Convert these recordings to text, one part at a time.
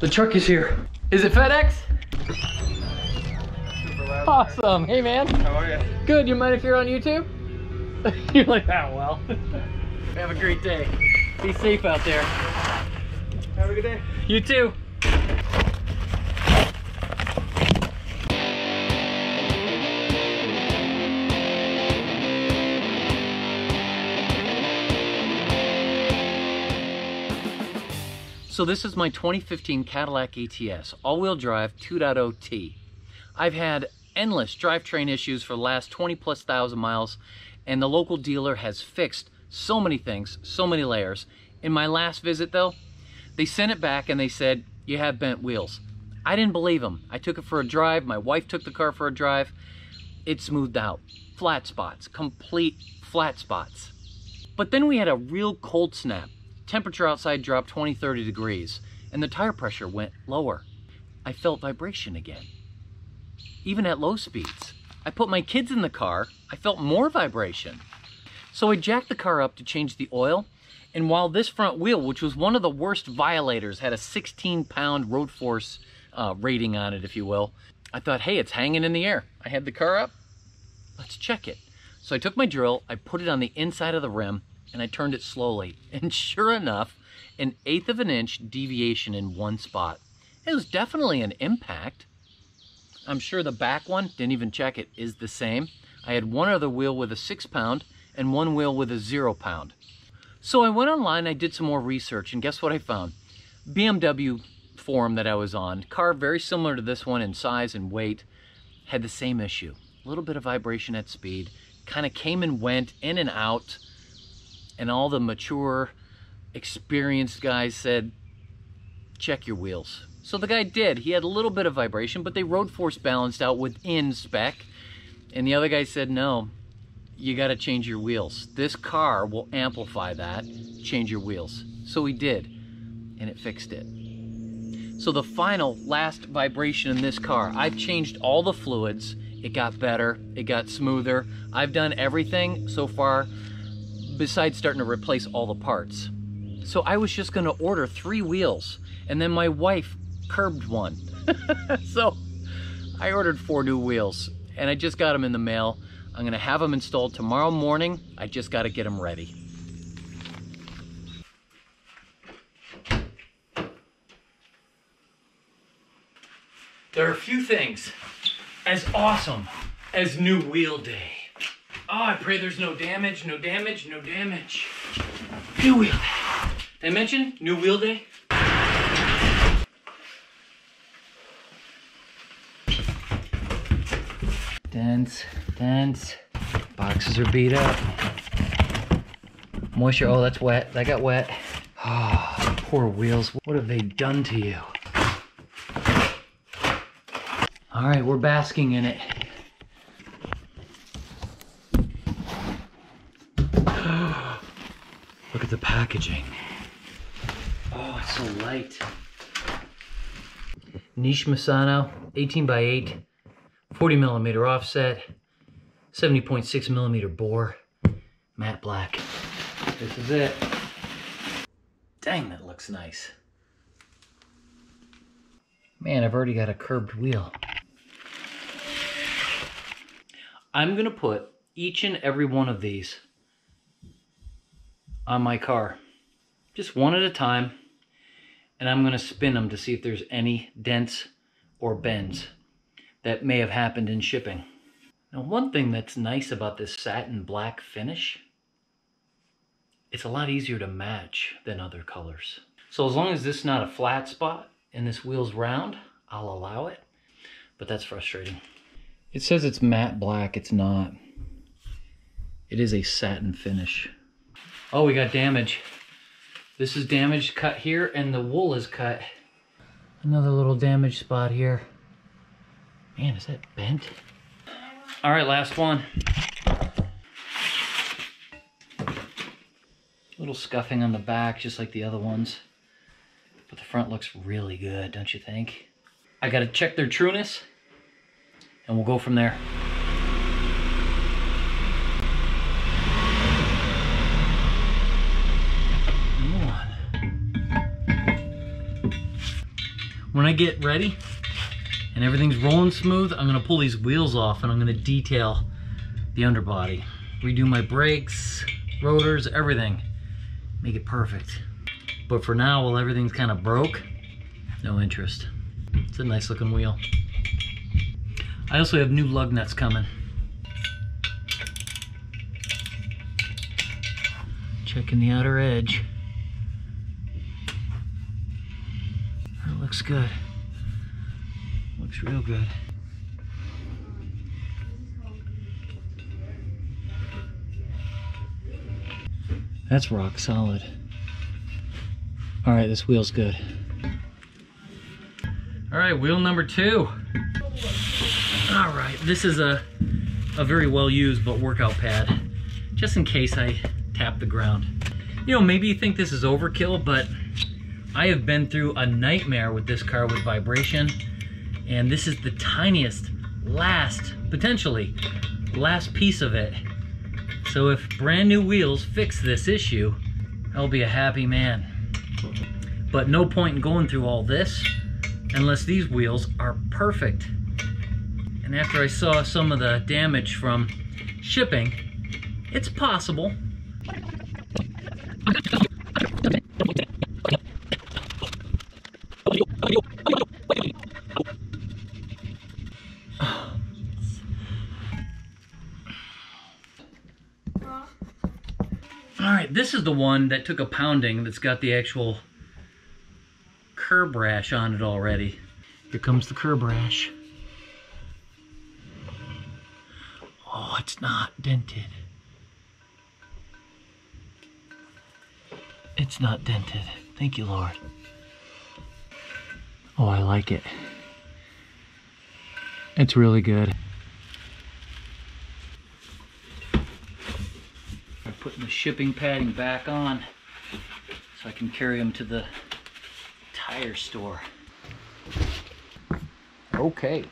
The truck is here. Is it FedEx? Awesome. Hey, man. How are you? Good. You mind if you're on YouTube? You're like, oh, well. Have a great day. Be safe out there. Have a good day. You too. So this is my 2015 Cadillac ATS, all-wheel drive 2.0 T. I've had endless drivetrain issues for the last 20,000+ miles, and the local dealer has fixed so many things, so many layers. In my last visit though, they sent it back and they said, you have bent wheels. I didn't believe them. I took it for a drive, my wife took the car for a drive. It smoothed out. Flat spots, complete flat spots. But then we had a real cold snap. Temperature outside dropped 20–30 degrees and the tire pressure went lower. I felt vibration again. Even at low speeds. I put my kids in the car, I felt more vibration. So I jacked the car up to change the oil, and while this front wheel, which was one of the worst violators, had a 16-pound road force rating on it, if you will, I thought, hey, it's hanging in the air. I had the car up, let's check it. So I took my drill, I put it on the inside of the rim, and I turned it slowly, and sure enough, 1/8 of an inch deviation in one spot. It was definitely an impact. I'm sure the back one, didn't even check it, is the same. I had one other wheel with a 6-pound and one wheel with a 0-pound. So I went online, I did some more research, and guess what I found? BMW forum that I was on, car very similar to this one in size and weight, had the same issue. A little bit of vibration at speed, kind of came and went, in and out. And all the mature, experienced guys said, check your wheels. So the guy did. He had a little bit of vibration, but they road force balanced out within spec. And the other guy said, no, you got to change your wheels. This car will amplify that. Change your wheels. So he did, and it fixed it. So the final last vibration in this car, I've changed all the fluids. It got better. It got smoother. I've done everything so far, besides starting to replace all the parts. So I was just gonna order 3 wheels, and then my wife curbed one. So I ordered 4 new wheels, and I just got them in the mail. I'm gonna have them installed tomorrow morning. I just gotta get them ready. There are a few things as awesome as new wheel day. Oh, I pray there's no damage, no damage, no damage. New wheel day. Did I mention new wheel day? Dense, dense. Boxes are beat up. Moisture, oh, that's wet. That got wet. Oh, poor wheels. What have they done to you? All right, we're basking in it. Look at the packaging. Oh, it's so light. Niche Misano, 18x8, 40mm offset, 70.6mm bore, matte black. This is it. Dang, that looks nice. Man, I've already got a curved wheel. I'm gonna put each and every one of these on my car, just one at a time, and I'm gonna spin them to see if there's any dents or bends that may have happened in shipping. Now, one thing that's nice about this satin black finish, it's a lot easier to match than other colors. So as long as this is not a flat spot and this wheel's round, I'll allow it, but that's frustrating. It says it's matte black, it's not. It is a satin finish. Oh, we got damage. This is damaged, cut here, and the wool is cut. Another little damage spot here. Man, is that bent? All right, last one. Little scuffing on the back, just like the other ones. But the front looks really good, don't you think? I gotta check their trueness, and we'll go from there. when I get ready and everything's rolling smooth, I'm gonna pull these wheels off and I'm gonna detail the underbody. Redo my brakes, rotors, everything. Make it perfect. But for now, while everything's kind of broke, no interest. It's a nice looking wheel. I also have new lug nuts coming. Checking the outer edge. That looks good. Looks real good. That's rock solid. All right, this wheel's good. All right, wheel number two. All right, this is a very well used but workout pad, just in case I tap the ground. You know, maybe you think this is overkill, but I have been through a nightmare with this car with vibration, and this is the tiniest, potentially last piece of it. So if brand new wheels fix this issue, I'll be a happy man. But no point in going through all this unless these wheels are perfect. And after I saw some of the damage from shipping, it's possible. Alright, this is the one that took a pounding that's got the actual curb rash on it already. Here comes the curb rash. Oh, it's not dented. It's not dented. Thank you, Lord. Oh, I like it. It's really good. I'm putting the shipping padding back on so I can carry them to the tire store. Okay.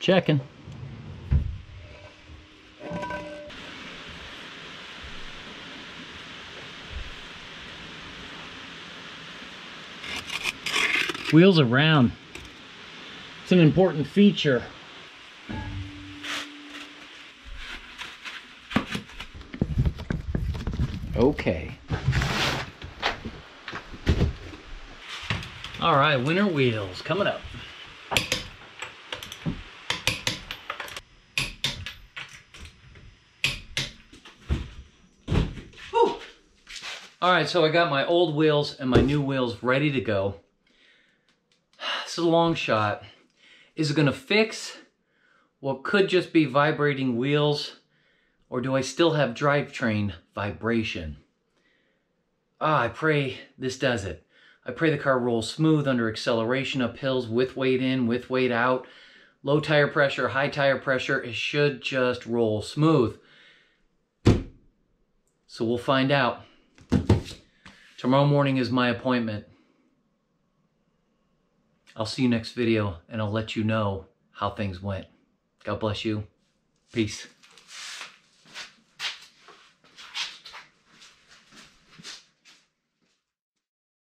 Checking. Wheels around. It's an important feature. Okay. All right, winter wheels coming up. Whew. All right, so I got my old wheels and my new wheels ready to go. A long shot. Is it going to fix what could just be vibrating wheels, or do I still have drivetrain vibration? I pray this does it. I pray the car rolls smooth under acceleration up hills, with weight in, with weight out, low tire pressure, high tire pressure. It should just roll smooth. So we'll find out. Tomorrow morning is my appointment. I'll see you next video, and I'll let you know how things went. God bless you. Peace.